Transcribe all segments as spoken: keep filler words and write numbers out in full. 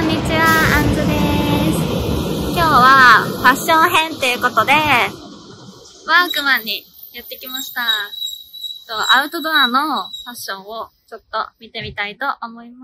こんにちは、あんずです。今日はファッション編ということで、ワークマンにやってきました。アウトドアのファッションをちょっと見てみたいと思いま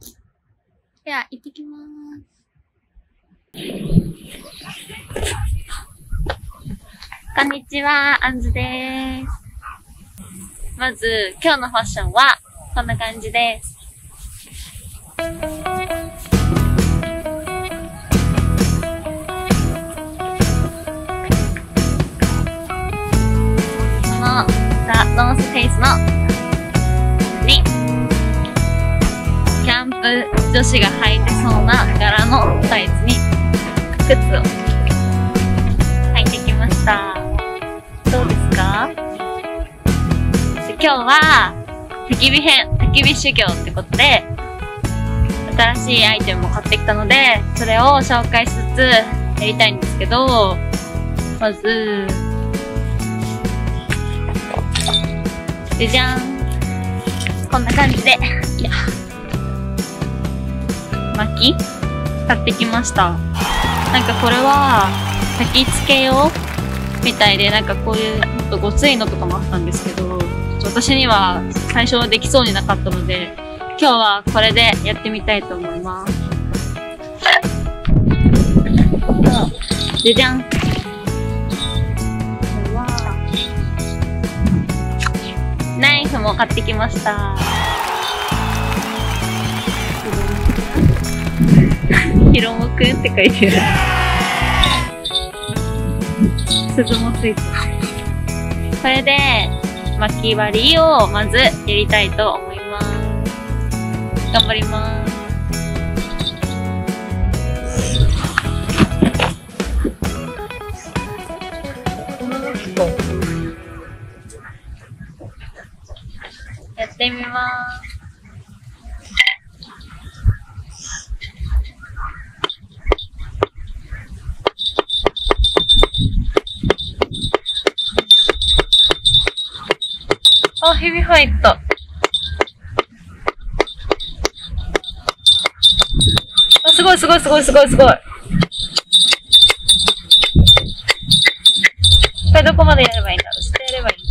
す。では、行ってきます。こんにちは、あんずです。まず、今日のファッションは、こんな感じです。この、ザ・ノースフェイスの、に、キャンプ女子が履いてそうな柄のサイズに、靴を履いてきました。どうですか？今日は、焚き火編、焚き火修行ってことで、新しいアイテムを買ってきたので、それを紹介しつつやりたいんですけど、まず、じじゃん。こんな感じで、いや、薪買ってきました。なんかこれは、焚き付け用みたいで、なんかこういう、ちょっとごついのとかもあったんですけど、私には最初はできそうになかったので、今日はこれでやってみたいと思います。じゃじゃん。これは、ナイフも買ってきました。ひろもくんって書いてある。鈴もついてる。これで、薪割りをまずやりたいと思います。頑張ります。やってみます。あ、ひび入った。あ、すごいすごいすごいすごいすごい。これどこまでやればいいんだろう。下やればいいん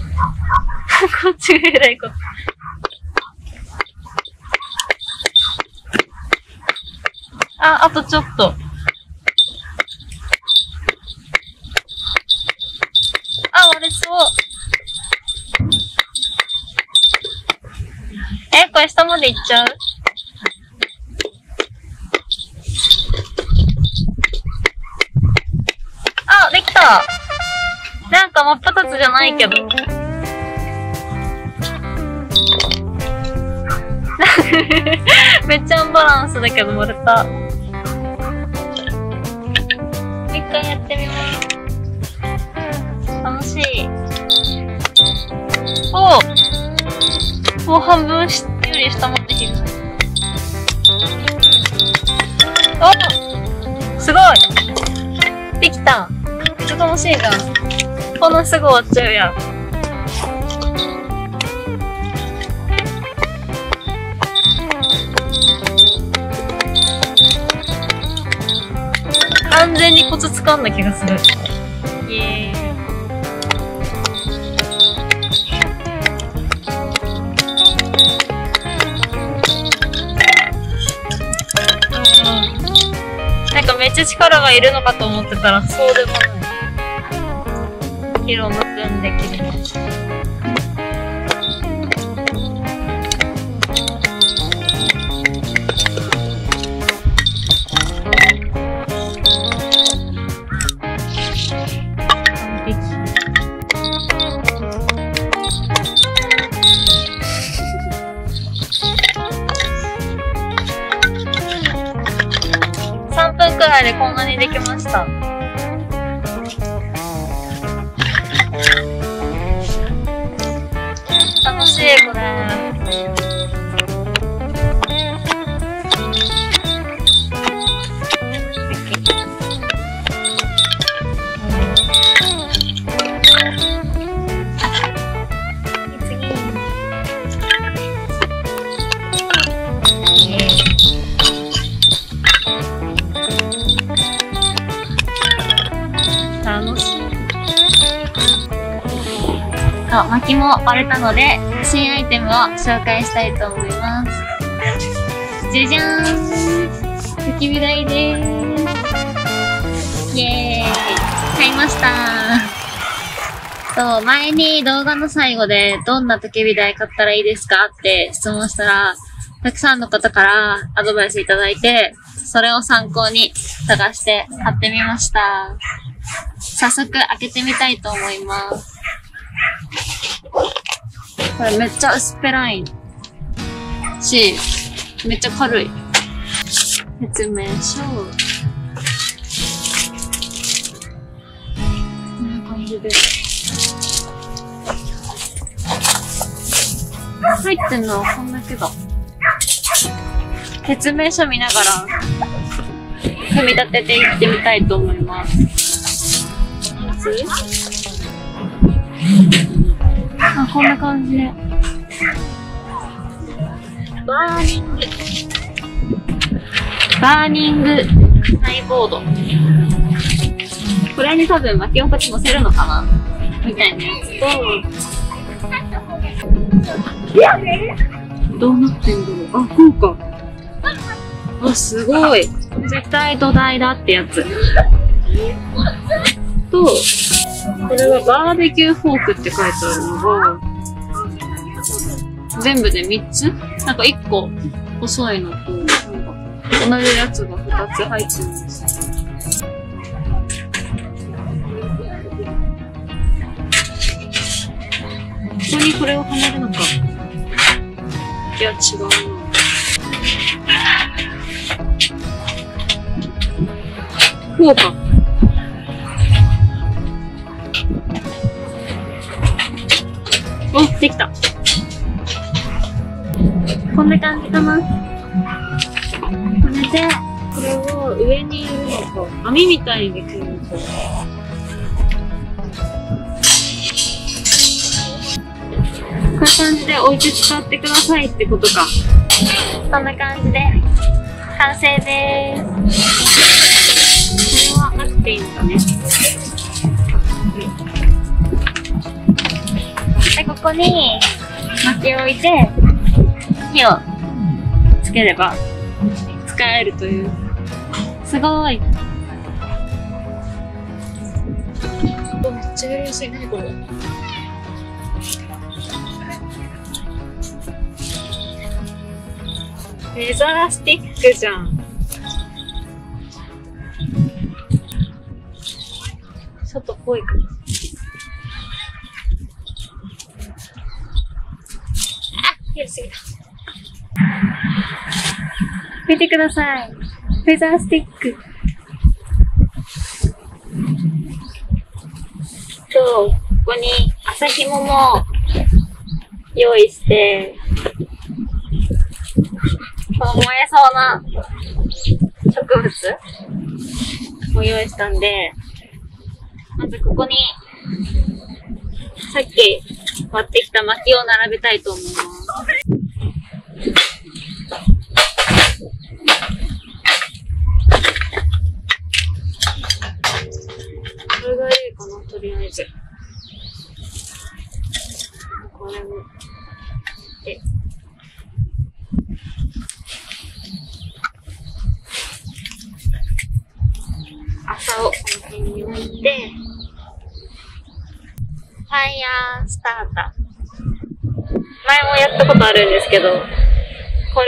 だろう。こっちが偉いこと。あ、あとちょっと。え、これ下までいっちゃう？あ、できた！なんか真っ二つじゃないけど。めっちゃアンバランスだけど割れた。一回やってみます。楽しい。おー！もう半分より下までひる。お、すごいできた。めっちゃ楽しいじゃん。こんなすぐ終わっちゃうやん。完全にコツつかんだ気がする。イエーイ。めっちゃ力がいるのかと思ってたらそうでもない。ひろむくんできる。くらいでこんなにできました。楽しいこれ。次。そう、薪も割れたので新アイテムを紹介したいと思います。じゃじゃーん、焚き火台でーす。イエーイ、買いましたー。と前に動画の最後でどんな焚き火台買ったらいいですかって質問したら、たくさんの方からアドバイスいただいて、それを参考に探して買ってみました。早速開けてみたいと思います。これめっちゃ薄っぺらいし、めっちゃ軽い。説明書。こんな感じで。入ってんのはこんだけだ。説明書見ながら組み立てていってみたいと思います。あ、こんな感じで。バーニング。バーニングサイボード。これに多分薪をこっち乗せるのかなみたいなやつと、どうなってんだろう。あ、こうか。あ、すごい。絶対土台だってやつ。と、これはバーベキューフォークって書いてあるのが、全部でみっつ？なんかいっこ細いのと、なんか同じやつがふたつ入ってるんですよ。ここにこれをはめるのか。いや、違うな。こうか。お、できた。こんな感じかな。これで、これを上に入れるのか。網みたいにできるのか。こんな感じで置いて使ってくださいってことか。こんな感じで、完成でーす。なくていいのかね。で、ここに薪を置いて火をつければ使えるという。すごい。めっちゃ嬉しいね、これ。レザースティックじゃん。ちょっと濃いかも。あ、広すぎた。見てください。フェザースティック。そう、ここに麻紐も用意して、この燃えそうな植物も用意したんで、まずここに、さっき割ってきた薪を並べたいと思います。これがいいかな、とりあえず。これも。で。麻をこの辺に置いて、ファイヤースターター。前もやったことあるんですけど、これ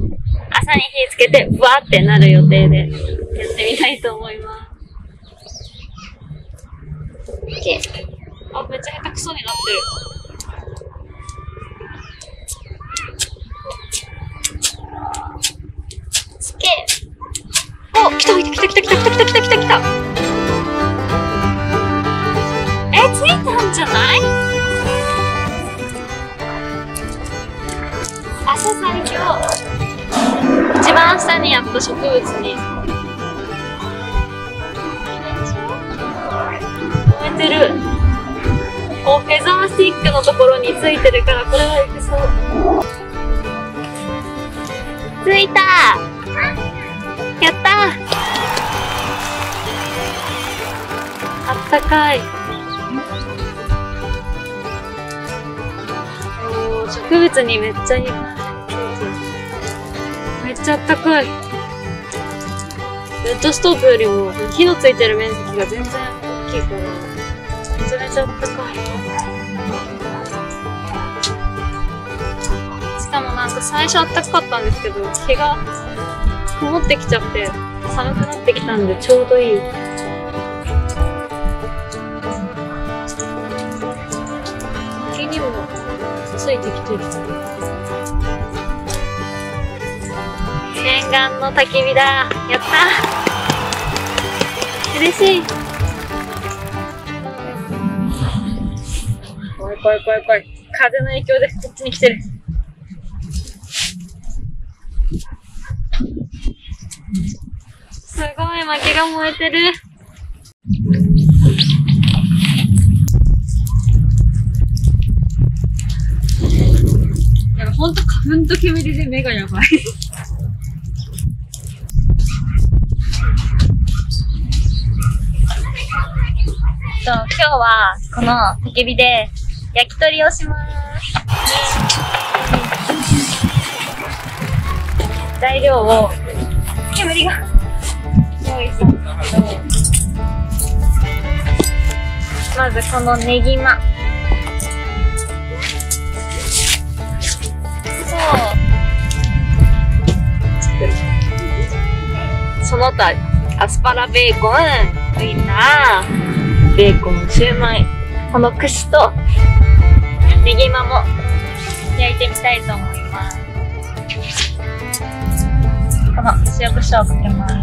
で朝に火つけて、ブワーってなる予定で、やってみたいと思います。OK。あ、めっちゃ下手くそになってる。つけ。お、来た来た来た来た来た来た来た来た来た。じゃない？朝最強。一番下にやっと植物に燃えてる。お、フェザースティックのところについてるから、これはいけそう。ついたー。やったー。あったかい。植物にめっちゃ似てる。めっちゃあったかい。ウッドストーブよりも火のついてる面積が全然大きいからめちゃめちゃあったかい。しかもなんか最初あったかかったんですけど、毛がこもってきちゃって寒くなってきたんでちょうどいい。木にもついてきてる。念願の焚き火だ。やった、嬉しい。怖い怖い怖い怖い。風の影響でこっちに来てる。すごい、薪が燃えてる。やばい、ほんと花粉と煙で目がやばい。と今日はこの焚き火で焼き鳥をします。材料を煙が。まずこのねぎまとその他アスパラベーコン、ウインナー、ベーコン、シューマイ、この串とねぎまも焼いてみたいと思います。この塩コショウをかけます。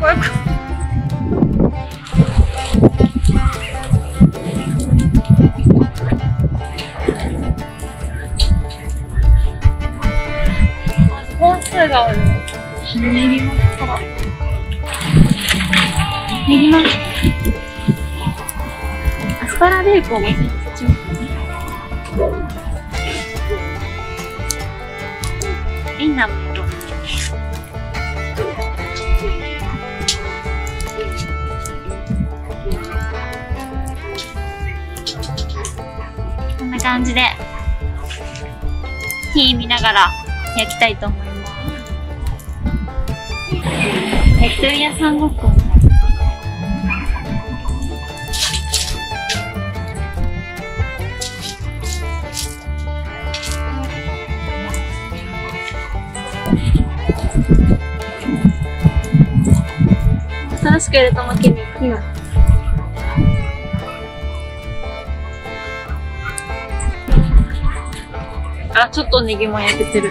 アスパラベーコン。みんなもやろう。こんな感じで火見ながら焼きたいと思います。焼き鳥屋さんごっこ。新しく入れた薪に火が。あ、ちょっとネギも焼けてる。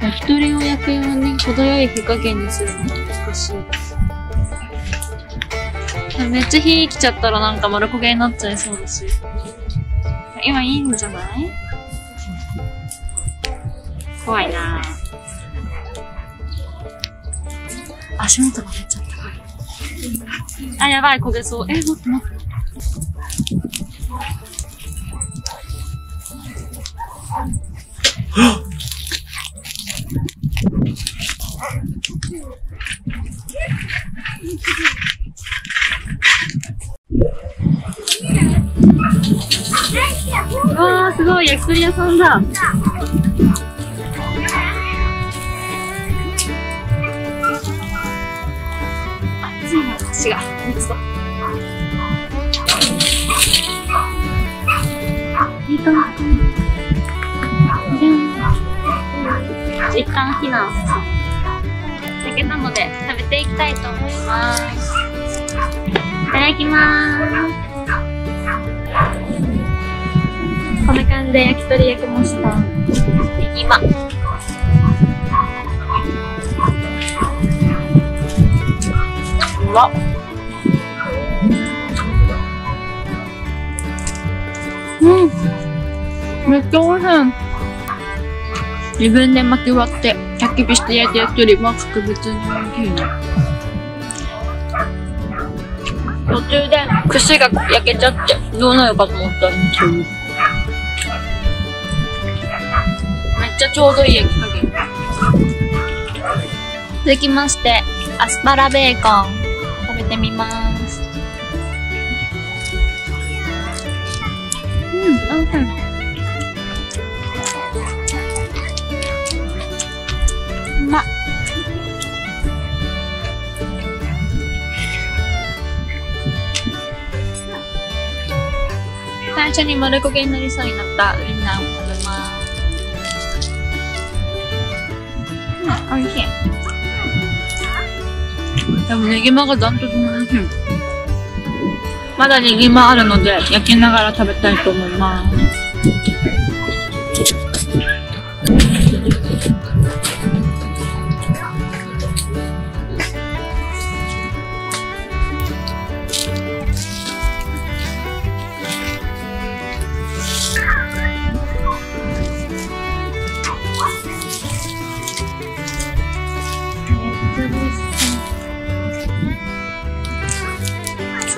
焼き鳥を焼くように程よい火加減にするのが難しいです。めっちゃ火来ちゃったらなんか丸焦げになっちゃいそうだし、今いいんじゃない？怖いなぁ。足元がめっちゃ高い。あ、やばい、焦げそう。え、待って待って。わー、すごい、焼き鳥屋さんだ。熱いな、足が。いいかな。一旦避難。焼けたので、食べていきたいと思います。いただきます。こんな感じで焼き鳥焼けました。今。うまっ。うん、めっちゃおいしい。自分で巻き割って焚き火して焼いたやつよりも格別においしいな。途中で串が焼けちゃってどうなるかと思ったんですけど、めっちゃちょうどいい焼き加減。続きましてアスパラベーコン食べてみます。うん、おいしい。うまっ。最初に丸焦げになりそうになったウインナーを食べます。うん、おいしい。でもねぎまがダントツにおいしい。まだねぎまあるので焼きながら食べたいと思います。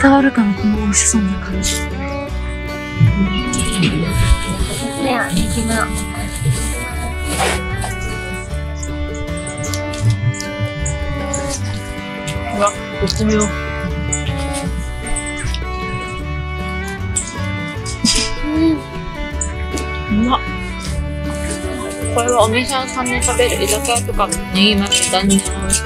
伝わるかな、この美味しそうな感じ。では、ねぎま。うわ、絶妙。うん。うまっ。これはお店さんで食べる居酒屋とかねぎまって断然美味しい。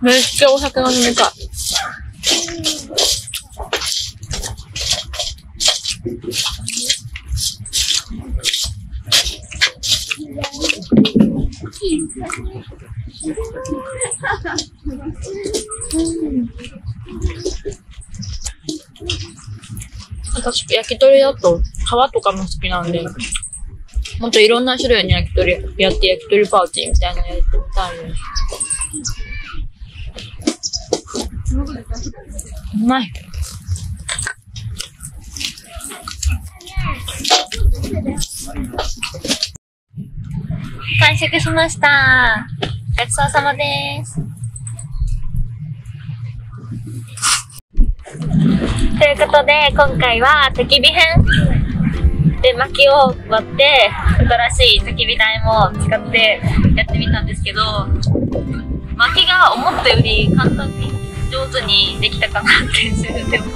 めっちゃお酒飲みたい。私焼き鳥だと皮とかも好きなんで、もっといろんな種類の焼き鳥やって焼き鳥パーティーみたいなのやってみたいです。うまい。完食しました。ごちそうさまです。ということで、今回は焚き火編で薪を割って、新しい焚き火台も使ってやってみたんですけど、薪が思ったより簡単に上手にできたかなって自分でも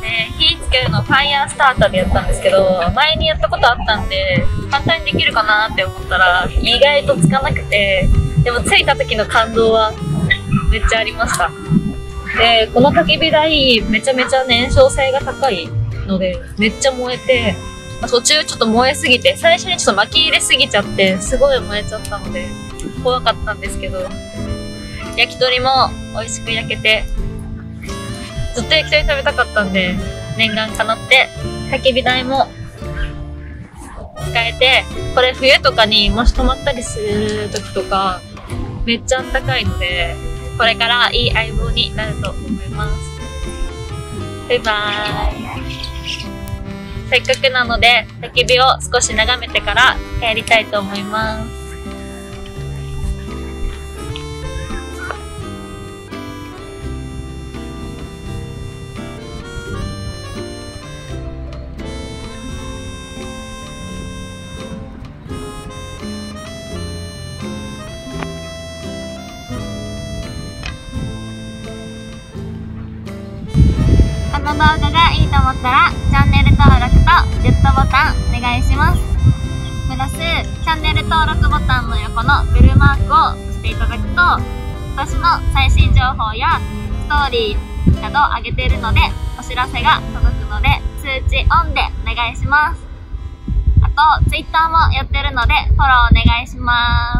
ね、火つけるのファイヤースターターでやったんですけど、前にやったことあったんで簡単にできるかなって思ったら意外とつかなくて、でもついた時の感動はめっちゃありました。でこの焚き火台めちゃめちゃ燃焼性が高いのでめっちゃ燃えて、途中ちょっと燃えすぎて最初にちょっと巻き入れすぎちゃってすごい燃えちゃったので怖かったんですけど、焼き鳥も美味しく焼けて、ずっと焼き鳥食べたかったんで念願かなって焚き火台も使えて、これ冬とかにもし泊まったりする時とかめっちゃあったかいので、これからいい相棒になると思います。バイバーイ。せっかくなので焚き火を少し眺めてから帰りたいと思います。この動画がいいと思ったらチャンネル登録とグッドボタンお願いします。プラスチャンネル登録ボタンの横のブルーマークを押していただくと、私の最新情報やストーリーなどを上げているのでお知らせが届くので通知オンでお願いします。あと Twitter もやってるのでフォローお願いします。